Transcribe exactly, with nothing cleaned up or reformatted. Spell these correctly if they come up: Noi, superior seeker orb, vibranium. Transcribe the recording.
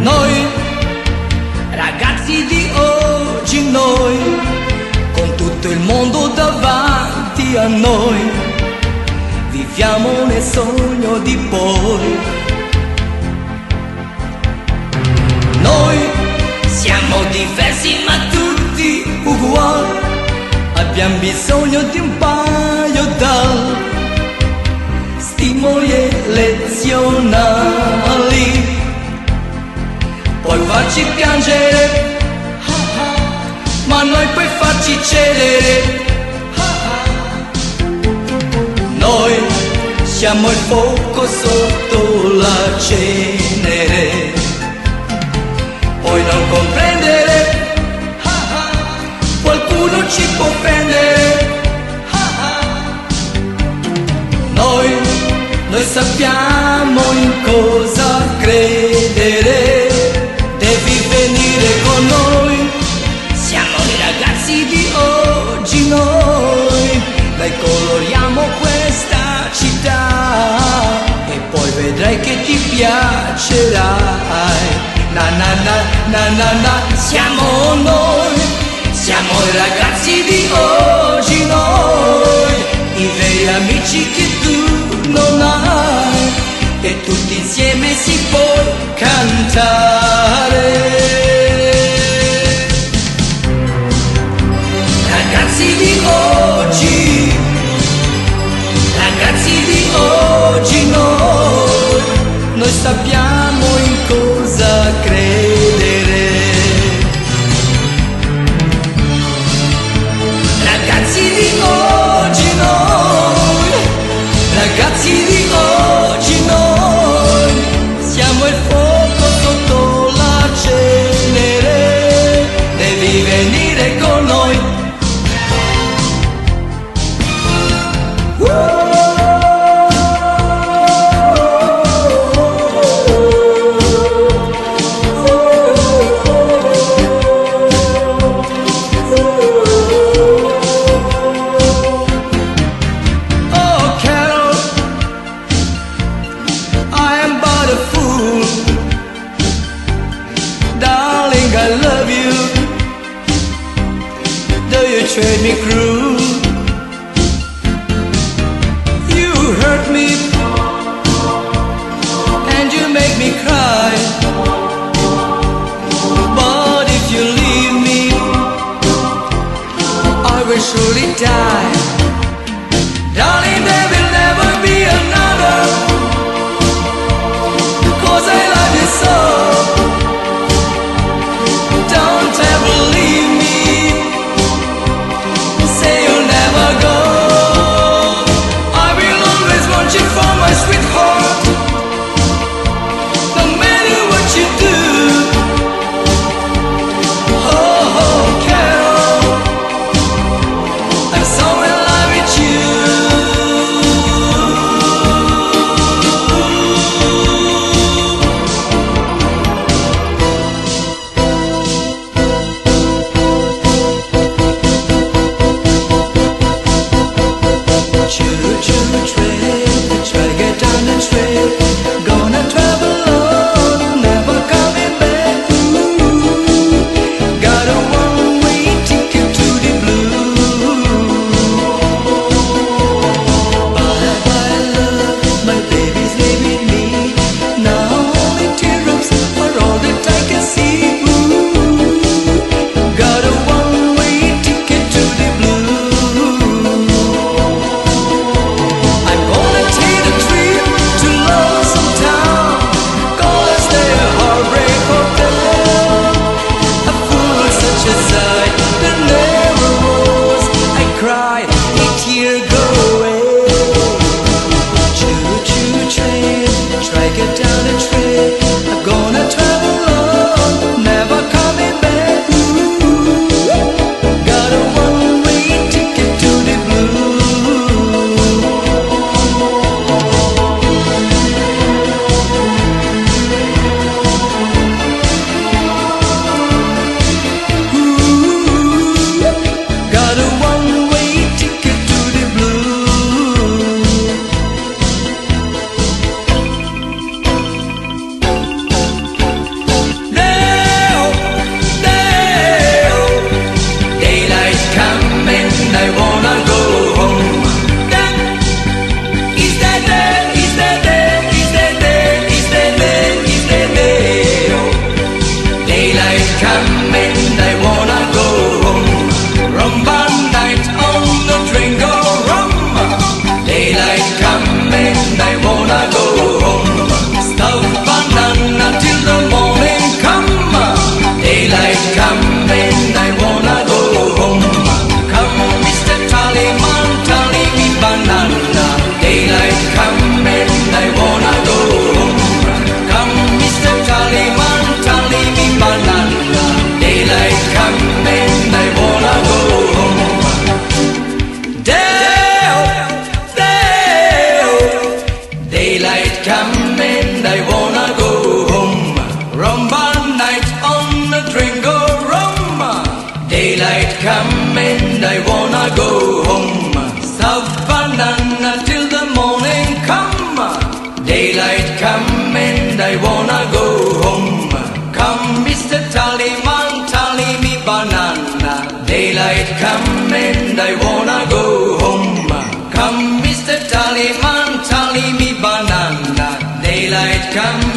Noi, ragazzi di oggi, noi, con tutto il mondo davanti a noi, viviamo nel sogno di poi. Noi siamo diversi ma tutti uguali, abbiamo bisogno di un paio d'al stimoli e lezionali, puoi farci piangere, ma noi puoi farci cedere. Noi siamo il fuoco sotto la cenere, puoi non comprendere, qualcuno ci può prendere. Noi, noi sappiamo in cosa credere, devi venire con noi, siamo i ragazzi di oggi noi, noi coloriamo questa città e poi vedrai che ti piacerai. Na na na na na na, siamo noi, siamo i ragazzi di oggi noi, i veri amici che tu non hai, e tutti insieme si può cantare. Ragazzi di oggi, ragazzi di oggi noi, noi sappiamo in cosa credere. Ragazzi di oggi noi, ragazzi di oggi noi, siamo il fuoco sotto la cenere, devi venire con noi. Uh! I love you, though you treat me cruel. You hurt me and you make me cry, but if you leave me, I will surely die. Darling, there will never be another, cause I love you so. I'm so in love. banana till the morning come. Daylight come and I wanna go home. Come Mister Tallyman, tally me banana. Daylight come and I wanna go home. Come Mister Tallyman, tally me banana. Daylight come.